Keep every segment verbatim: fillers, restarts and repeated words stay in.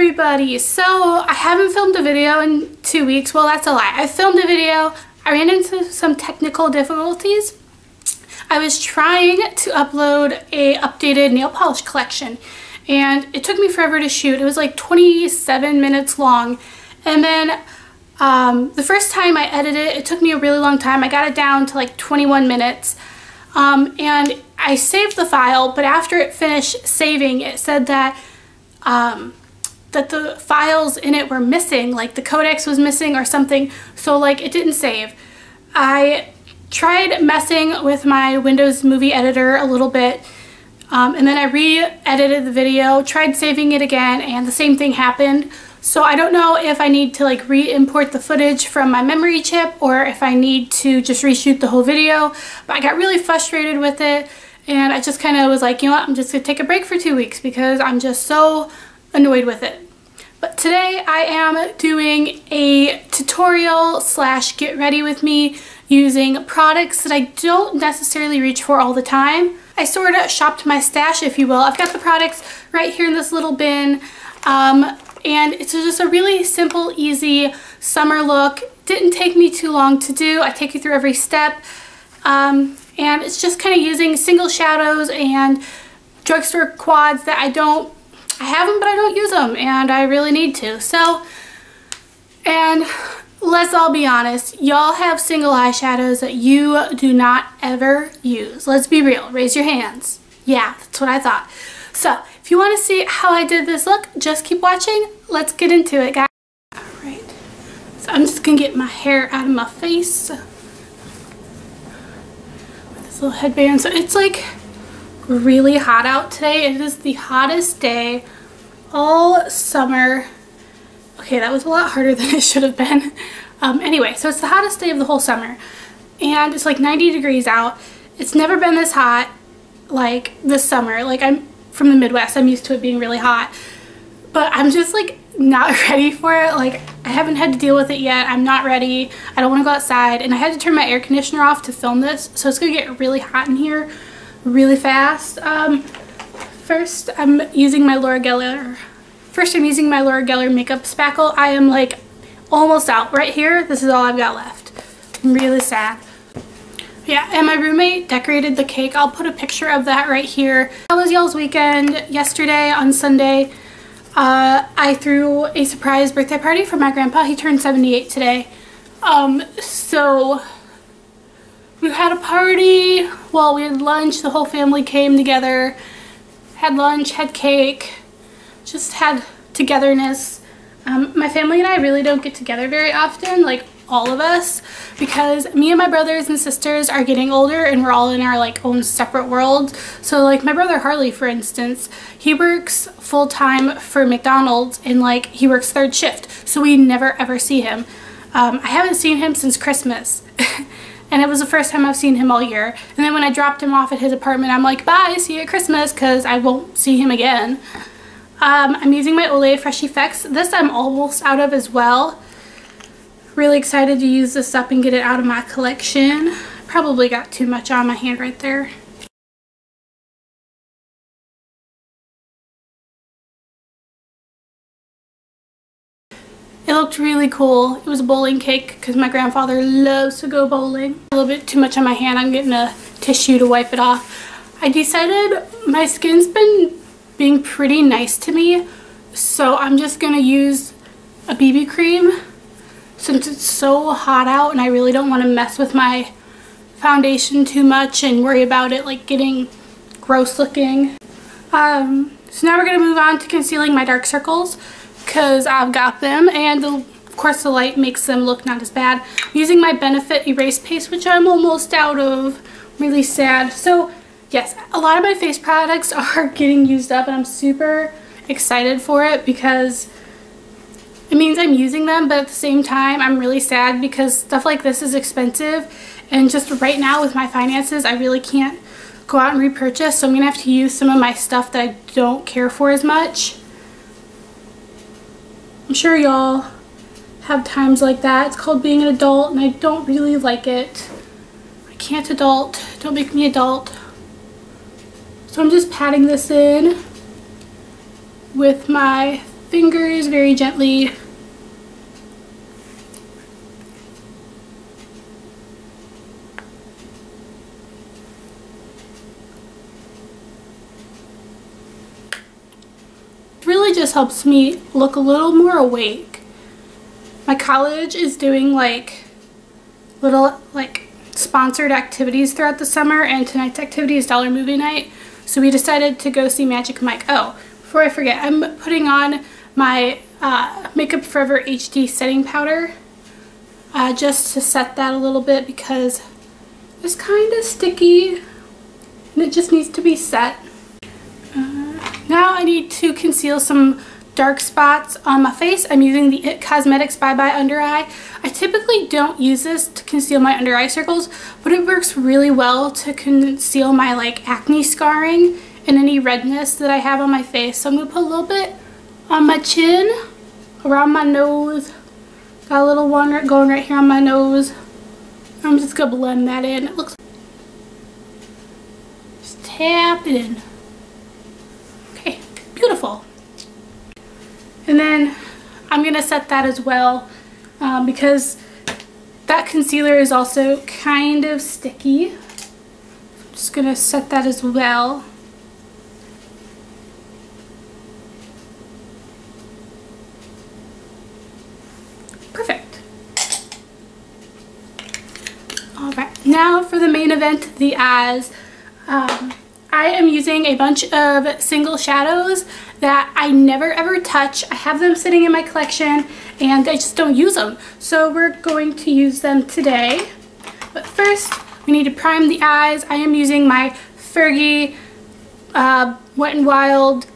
everybody. So I haven't filmed a video in two weeks. Well, that's a lie. I filmed a video. I ran into some technical difficulties. I was trying to upload a updated nail polish collection and it took me forever to shoot. It was like twenty-seven minutes long. And then um, the first time I edited it, it took me a really long time. I got it down to like twenty-one minutes. Um, and I saved the file, but after it finished saving, it said that um, that the files in it were missing, like the codex was missing or something, so like it didn't save. I tried messing with my Windows Movie Editor a little bit, um, and then I re-edited the video, tried saving it again, and the same thing happened. So I don't know if I need to like re-import the footage from my memory chip or if I need to just reshoot the whole video, but I got really frustrated with it and I just kind of was like, you know what, I'm just going to take a break for two weeks because I'm just so annoyed with it. But today I am doing a tutorial slash get ready with me using products that I don't necessarily reach for all the time. I sort of shopped my stash, if you will. I've got the products right here in this little bin. Um, And it's just a really simple, easy summer look. Didn't take me too long to do. I take you through every step. Um, and it's just kind of using single shadows and drugstore quads that I don't, I have them, but I don't use them. And I really need to. So, and let's all be honest. Y'all have single eyeshadows that you do not ever use. Let's be real. Raise your hands. Yeah, that's what I thought. So, if you want to see how I did this look, just keep watching. Let's get into it, guys. Alright, so I'm just going to get my hair out of my face. With this little headband. So it's like really hot out today. It is the hottest day all summer. Okay, that was a lot harder than it should have been. Um, anyway, so it's the hottest day of the whole summer. And it's like ninety degrees out. It's never been this hot like this summer. Like I'm from the Midwest, I'm used to it being really hot, but I'm just like not ready for it. Like I haven't had to deal with it yet. I'm not ready. I don't want to go outside, and I had to turn my air conditioner off to film this, so it's gonna get really hot in here really fast. Um, first I'm using my Laura Geller first I'm using my Laura Geller makeup spackle. I am like almost out right here. This is all I've got left. I'm really sad. Yeah, and my roommate decorated the cake. I'll put a picture of that right here. How was y'all's weekend? Yesterday on Sunday, uh, I threw a surprise birthday party for my grandpa. He turned seventy-eight today. Um, so we had a party. Well, we had lunch. The whole family came together, had lunch, had cake, just had togetherness. Um, my family and I really don't get together very often. Like, all of us, because me and my brothers and sisters are getting older and we're all in our like own separate worlds. So like my brother Harley, for instance, he works full-time for McDonald's and like he works third shift, so we never ever see him. um, I haven't seen him since Christmas and it was the first time I've seen him all year, and then when I dropped him off at his apartment I'm like, bye, see you at Christmas, because I won't see him again. um, I'm using my Olay Fresh Effects. This I'm almost out of as well. Really excited to use this up and get it out of my collection. Probably got too much on my hand right there. It looked really cool. It was a bowling cake because my grandfather loves to go bowling. A little bit too much on my hand. I'm getting a tissue to wipe it off. I decided my skin's been being pretty nice to me, so I'm just going to use a B B cream. Since it's so hot out and I really don't want to mess with my foundation too much and worry about it like getting gross looking. Um, so now we're going to move on to concealing my dark circles because I've got them, and the, of course the light makes them look not as bad. I'm using my Benefit Erase Paste, which I'm almost out of. I'm really sad. So yes, a lot of my face products are getting used up and I'm super excited for it because it means I'm using them, but at the same time, I'm really sad because stuff like this is expensive. And just right now with my finances, I really can't go out and repurchase. So I'm going to have to use some of my stuff that I don't care for as much. I'm sure y'all have times like that. It's called being an adult, and I don't really like it. I can't adult. Don't make me adult. So I'm just patting this in with my fingers very gently. Really just helps me look a little more awake. My college is doing like little like sponsored activities throughout the summer, and tonight's activity is dollar movie night, so we decided to go see Magic Mike. Oh, before I forget, I'm putting on my uh, Makeup Forever H D setting powder uh, just to set that a little bit because it's kind of sticky and it just needs to be set. Now I need to conceal some dark spots on my face. I'm using the I T Cosmetics Bye Bye Undereye. I typically don't use this to conceal my under eye circles, but it works really well to conceal my like acne scarring and any redness that I have on my face. So I'm going to put a little bit on my chin, around my nose. Got a little one going right here on my nose. I'm just going to blend that in. It looks... Just tap it in. Beautiful. And then I'm going to set that as well um, because that concealer is also kind of sticky. I'm just going to set that as well. Perfect. Alright, now for the main event, the eyes. Um, I am using a bunch of single shadows that I never ever touch. I have them sitting in my collection and I just don't use them. So we're going to use them today. But first, we need to prime the eyes. I am using my Fergie uh, Wet n Wild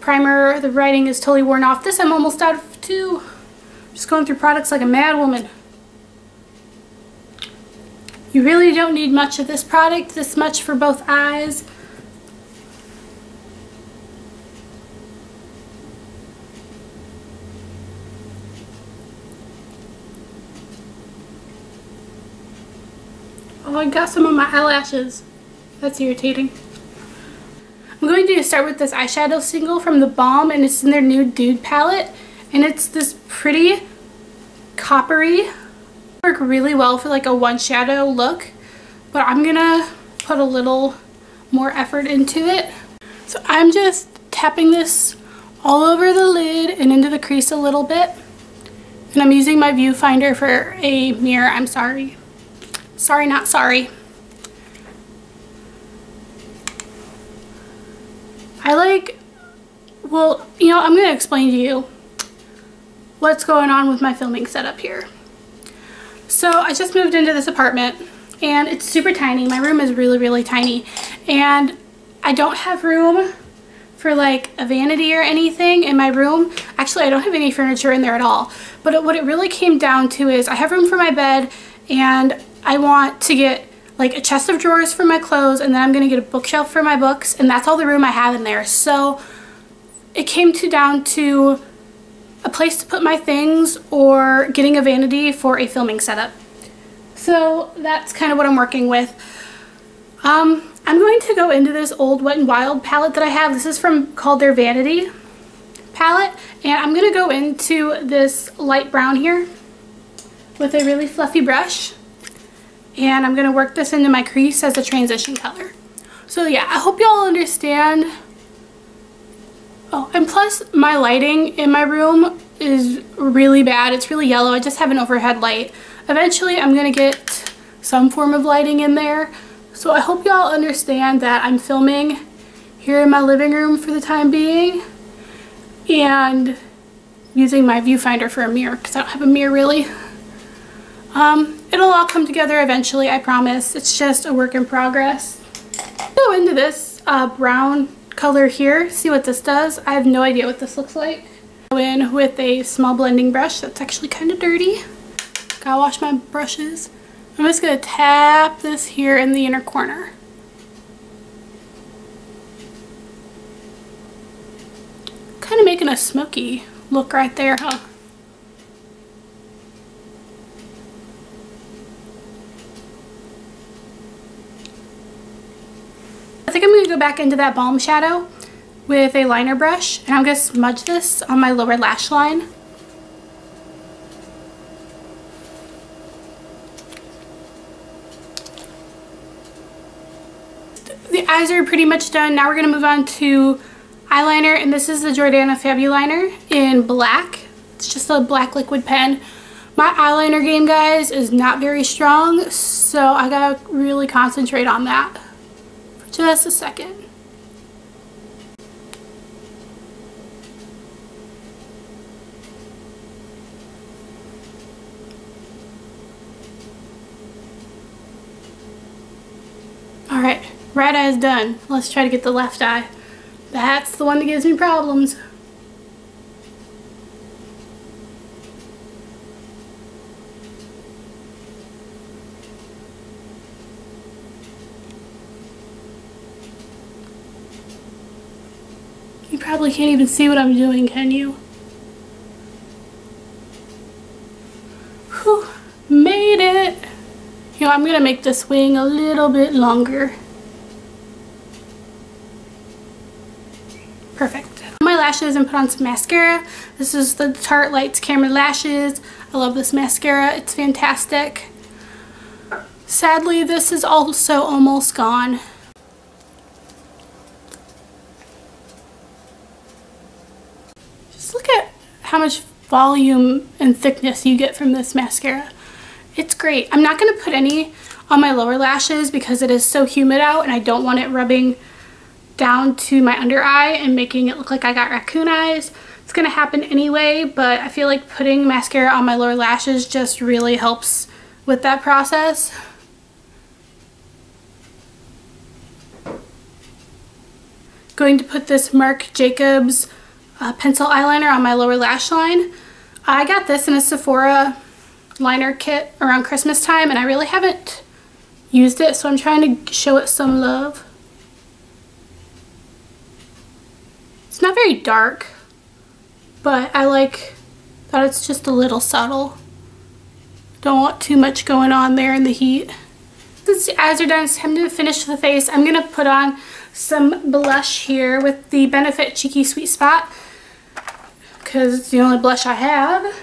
primer. The writing is totally worn off. This I'm almost out of too. I'm just going through products like a mad woman. You really don't need much of this product, this much for both eyes. Oh, I got some on my eyelashes. That's irritating. I'm going to start with this eyeshadow single from The Balm, and it's in their Nude Dude Palette. And it's this pretty coppery. Work really well for like a one shadow look, but I'm gonna put a little more effort into it. So I'm just tapping this all over the lid and into the crease a little bit. And I'm using my viewfinder for a mirror. I'm sorry. Sorry, not sorry. I like, well, you know, I'm going to explain to you what's going on with my filming setup here. So I just moved into this apartment and it's super tiny. My room is really, really tiny. And I don't have room for like a vanity or anything in my room. Actually, I don't have any furniture in there at all. But what it really came down to is I have room for my bed, and I want to get like a chest of drawers for my clothes, and then I'm going to get a bookshelf for my books, and that's all the room I have in there. So it came to down to a place to put my things or getting a vanity for a filming setup. So that's kind of what I'm working with. Um, I'm going to go into this old Wet n Wild palette that I have. This is from called their Vanity palette, and I'm going to go into this light brown here with a really fluffy brush. And I'm going to work this into my crease as a transition color. So yeah, I hope y'all understand. Oh, and plus my lighting in my room is really bad. It's really yellow. I just have an overhead light. Eventually I'm going to get some form of lighting in there. So I hope y'all understand that I'm filming here in my living room for the time being. And using my viewfinder for a mirror because I don't have a mirror really. Um, it'll all come together eventually, I promise. It's just a work in progress. Go into this uh, brown color here, see what this does. I have no idea what this looks like. Go in with a small blending brush that's actually kind of dirty. Gotta wash my brushes. I'm just gonna tap this here in the inner corner. Kind of making a smoky look right there, huh? I think I'm going to go back into that Balm shadow with a liner brush, and I'm going to smudge this on my lower lash line. The eyes are pretty much done. Now we're going to move on to eyeliner, and this is the Jordana Fabuliner in black. It's just a black liquid pen. My eyeliner game, guys, is not very strong, so I gotta really concentrate on that for just a second. Alright, right eye is done. Let's try to get the left eye. That's the one that gives me problems. You probably can't even see what I'm doing, can you? Whew, made it! You know, I'm gonna make this wing a little bit longer. Perfect. My lashes, and put on some mascara. This is the Tarte Lights Camera Lashes. I love this mascara, it's fantastic. Sadly, this is also almost gone. Look at how much volume and thickness you get from this mascara. It's great. I'm not going to put any on my lower lashes because it is so humid out and I don't want it rubbing down to my under eye and making it look like I got raccoon eyes. It's going to happen anyway, but I feel like putting mascara on my lower lashes just really helps with that process. Going to put this Marc Jacobs Uh, pencil eyeliner on my lower lash line. I got this in a Sephora liner kit around Christmas time and I really haven't used it, so I'm trying to show it some love. It's not very dark, but I like that it's just a little subtle. Don't want too much going on there in the heat. Since the eyes are done, it's time to finish the face. I'm going to put on some blush here with the Benefit Cheeky Sweet Spot, because it's the only blush I have.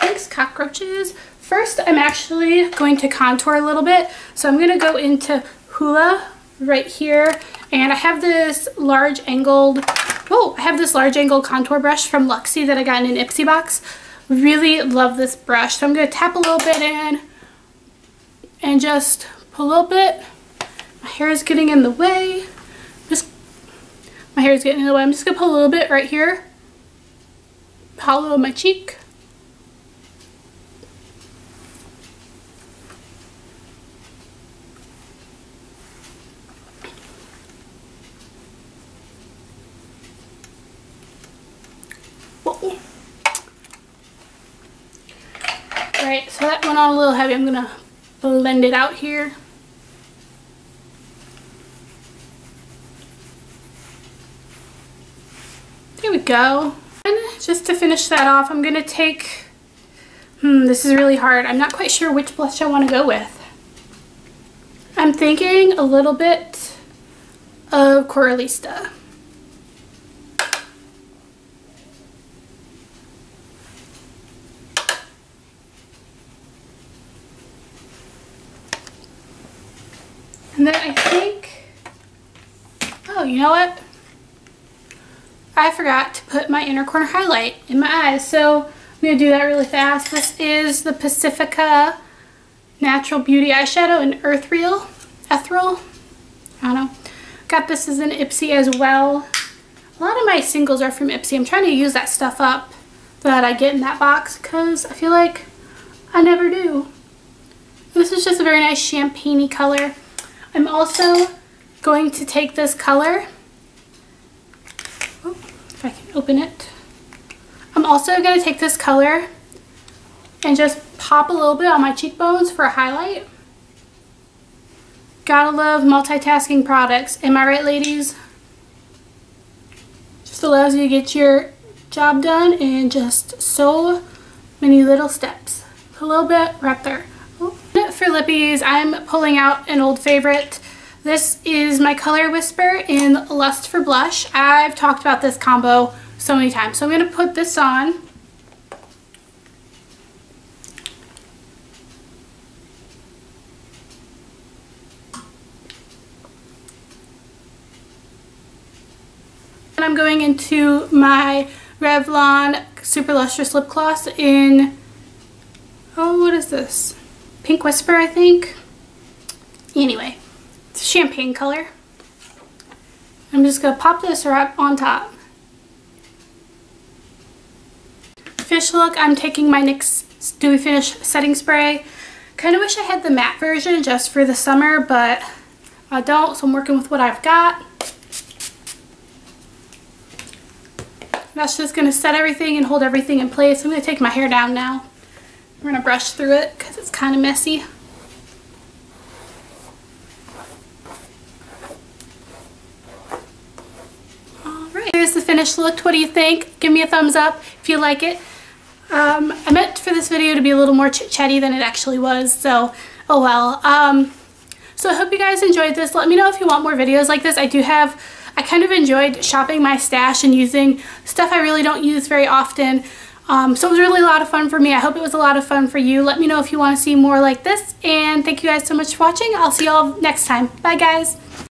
Thanks, cockroaches. First, I'm actually going to contour a little bit. So I'm going to go into Hoola right here. And I have this large angled, oh, I have this large angled contour brush from Luxie that I got in an Ipsy box. Really love this brush. So I'm going to tap a little bit in and just pull a little bit. My hair is getting in the way. My hair is getting in the way. I'm just going to put a little bit right here. Hollow my cheek. Whoa. Alright, so that went on a little heavy. I'm going to blend it out here. Go. And just to finish that off, I'm going to take, hmm, this is really hard. I'm not quite sure which blush I want to go with. I'm thinking a little bit of Coralista. And then I think, oh, you know what? I forgot to put my inner corner highlight in my eyes, so I'm going to do that really fast. This is the Pacifica Natural Beauty eyeshadow in Ethereal. Ethereal? I don't know. Got this as an Ipsy as well. A lot of my singles are from Ipsy. I'm trying to use that stuff up that I get in that box because I feel like I never do. This is just a very nice champagne-y color. I'm also going to take this color. If I can open it. I'm also going to take this color and just pop a little bit on my cheekbones for a highlight. Gotta love multitasking products. Am I right, ladies? Just allows you to get your job done in just so many little steps. A little bit right there. For lippies, I'm pulling out an old favorite. This is my Color Whisper in Lust for Blush. I've talked about this combo so many times. So I'm going to put this on. And I'm going into my Revlon Super Lustrous Lip Gloss in, oh, what is this? Pink Whisper, I think. Anyway, it's a champagne color. I'm just going to pop this right on top. Fish look, I'm taking my N Y X Dewy Finish Setting Spray. Kind of wish I had the matte version just for the summer, but I don't, so I'm working with what I've got. That's just going to set everything and hold everything in place. I'm going to take my hair down now. I'm going to brush through it because it's kind of messy. Alright, here's the finished look. What do you think? Give me a thumbs up if you like it. Um, I meant for this video to be a little more chit-chatty than it actually was, so oh well. Um, so I hope you guys enjoyed this. Let me know if you want more videos like this. I do have... I kind of enjoyed shopping my stash and using stuff I really don't use very often. Um, so it was really a lot of fun for me. I hope it was a lot of fun for you. Let me know if you want to see more like this. And thank you guys so much for watching. I'll see y'all next time. Bye, guys.